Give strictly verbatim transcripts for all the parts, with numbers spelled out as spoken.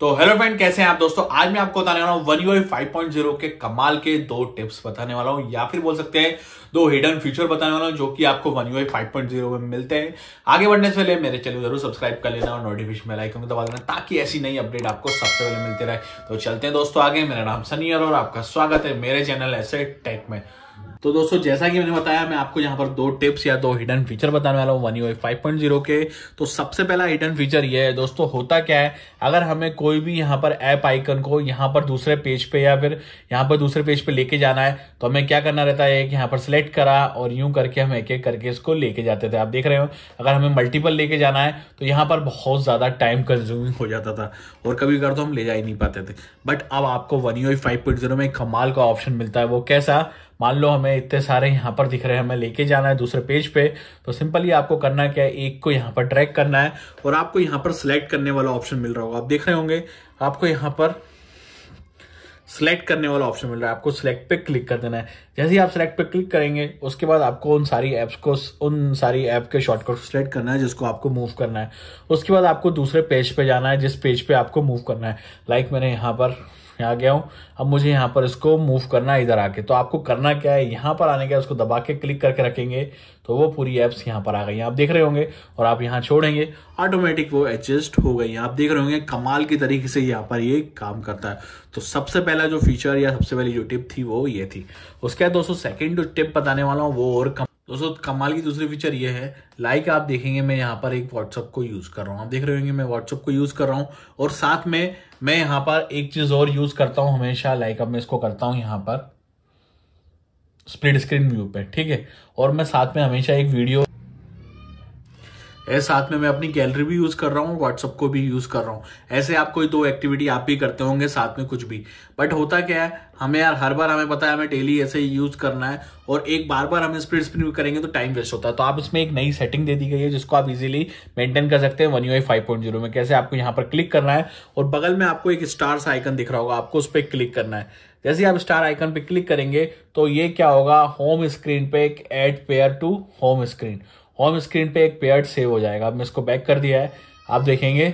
तो hello friend, कैसे हैं आप दोस्तों। आज मैं आपको बताने वाला हूं One UI five point zero के कमाल के दो टिप्स बताने वाला हूं, या फिर बोल सकते हैं दो हिडन फीचर बताने वाला हूं जो कि आपको One UI five point zero में मिलते हैं। आगे बढ़ने से पहले मेरे चैनल जरूर सब्सक्राइब कर लेना और नोटिफिकेशन बेल आइकन को दबा देना ताकि ऐसी नई अपडेट आपको सबसे पहले मिलती रहे। तो चलते हैं दोस्तों आगे। मेरा नाम सनी और आपका स्वागत है मेरे चैनल ऐसे टेक में। तो दोस्तों जैसा कि मैंने बताया, मैं आपको यहाँ पर दो टिप्स या दो हिडन फीचर बताने वाला हूँ One UI five point zero के। तो सबसे पहला हिडन फीचर ये है दोस्तों, होता क्या है, अगर हमें कोई भी यहाँ पर ऐप आइकन को यहाँ पर दूसरे पेज पे या फिर यहाँ पर दूसरे पेज पे लेके जाना है तो हमें क्या करना रहता है कि यहाँ पर सिलेक्ट करा और यूं करके हम एक एक करके इसको लेके जाते थे। आप देख रहे हो, अगर हमें मल्टीपल लेके जाना है तो यहाँ पर बहुत ज़्यादा टाइम कंज्यूमिंग हो जाता था और कभी कभी तो हम ले जा ही नहीं पाते थे। बट अब आपको One UI five point zero में कमाल का ऑप्शन मिलता है। वो कैसा, मान लो हमें इतने सारे यहाँ पर दिख रहे हैं, हमें लेके जाना है दूसरे पेज पे, तो सिंपली आपको करना क्या है, एक को यहाँ पर ट्रैक करना है और आपको यहाँ पर सिलेक्ट करने वाला ऑप्शन मिल रहा होगा। आप देख रहे होंगे आपको यहाँ पर सिलेक्ट करने वाला ऑप्शन मिल रहा है, आपको सिलेक्ट पे क्लिक कर देना है। जैसे ही आप सिलेक्ट पे क्लिक करेंगे उसके बाद आपको उन सारी ऐप्स को उन सारी ऐप के शॉर्टकट सिलेक्ट करना है जिसको आपको मूव करना है। उसके बाद आपको दूसरे पेज पे जाना है जिस पेज पे आपको मूव करना है। लाइक मैंने यहाँ पर आ गया हूँ, अब मुझे यहाँ पर इसको मूव करना है इधर आके। तो आपको करना क्या है, यहाँ पर आने का उसको दबा के क्लिक करके रखेंगे तो वो पूरी ऐप्स यहाँ पर आ गई हैं, आप देख रहे होंगे। और आप यहाँ छोड़ेंगे, ऑटोमेटिक वो एडजस्ट हो गई हैं, आप देख रहे होंगे। कमाल के तरीके से यहाँ पर ये काम करता है। तो सबसे पहला जो फीचर या सबसे पहली जो टिप थी वो ये थी। उसके बाद दोस्तों सेकेंड जो टिप बताने वाला हूँ वो और कम दोस्तों कमाल की दूसरी फीचर ये है। लाइक आप देखेंगे मैं यहाँ पर एक WhatsApp को यूज़ कर रहा हूँ, आप देख रहे होंगे मैं WhatsApp को यूज़ कर रहा हूँ और साथ में मैं यहाँ पर एक चीज़ और यूज़ करता हूँ हमेशा। लाइक अब मैं इसको करता हूँ यहाँ पर स्प्लिट स्क्रीन व्यू पे, ठीक है, और मैं साथ में हमेशा एक वीडियो ऐसे साथ में मैं अपनी गैलरी भी यूज़ कर रहा हूँ, व्हाट्सअप को भी यूज़ कर रहा हूँ। ऐसे आप कोई दो एक्टिविटी आप भी करते होंगे साथ में कुछ भी। बट होता क्या है, हमें यार हर बार हमें पता है हमें डेली ऐसे यूज़ करना है और एक बार बार हमें स्प्लिट स्क्रीन करेंगे तो टाइम वेस्ट होता है। तो आप इसमें एक नई सेटिंग दे दी गई है जिसको आप इजीली मेंटेन कर सकते हैं One UI five point zero में। कैसे, आपको यहाँ पर क्लिक करना है और बगल में आपको एक स्टार सा आइकन दिख रहा होगा, आपको उस पर क्लिक करना है। जैसे आप स्टार आइकन पे क्लिक करेंगे तो ये क्या होगा, होम स्क्रीन पे एक add pair to home screen home screen पे एक पेयर सेव हो जाएगा। अब मैं इसको बैक कर दिया है, आप देखेंगे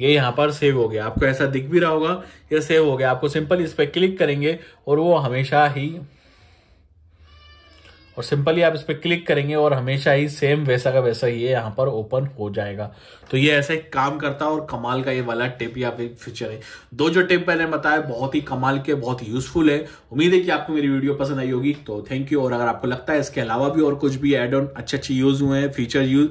ये यहाँ पर सेव हो गया, आपको ऐसा दिख भी रहा होगा ये सेव हो गया। आपको सिंपल इस पर क्लिक करेंगे और वो हमेशा ही और सिंपली आप इस पर क्लिक करेंगे और हमेशा ही सेम वैसा का वैसा ये यहाँ पर ओपन हो जाएगा। तो ये ऐसे काम करता है और कमाल का ये वाला टिप या फिर फीचर है। दो जो टिप मैंने बताया बहुत ही कमाल के, बहुत यूजफुल है। उम्मीद है कि आपको मेरी वीडियो पसंद आई होगी, तो थैंक यू। और अगर आपको लगता है इसके अलावा भी और कुछ भी एड ऑन अच्छे अच्छे यूज हुए हैं, फीचर यूज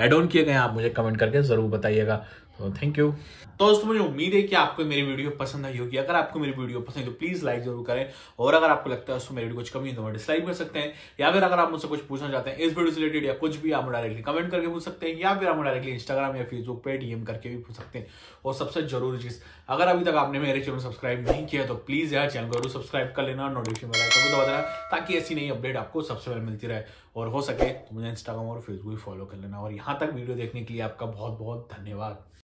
एड ऑन किए गए हैं, आप मुझे कमेंट करके जरूर बताइएगा। तो थैंक यू। तो दोस्तों मुझे उम्मीद है कि आपको मेरी वीडियो पसंद आई होगी। अगर आपको मेरी वीडियो पसंद है तो प्लीज लाइक जरूर करें, और अगर आपको लगता है उसमें मेरी वीडियो कुछ कमी है तो डिसलाइक कर सकते हैं, या फिर अगर आप मुझसे कुछ पूछना चाहते हैं इस वीडियो से रिलेटेड या कुछ भी, आप डायरेक्टली कमेंट करके पूछ सकते हैं, या फिर आप डायरेक्टली इंस्टाग्राम या फेसबुक पे डीएम करके भी पूछ सकते हैं। और सबसे जरूरी चीज, अगर अभी तक आपने मेरे चैनल सब्सक्राइब नहीं किया तो प्लीज यार चैनल को जरूर सब्सक्राइब कर लेना और नोटिफिकेशन बेल आइकन को दबा देना ताकि ऐसी नई अपडेट आपको सबसे पहले मिलती रहे। और हो सके तो मुझे इंस्टाग्राम और फेसबुक फॉलो कर लेना। और यहाँ तक वीडियो देखने के लिए आपका बहुत बहुत धन्यवाद।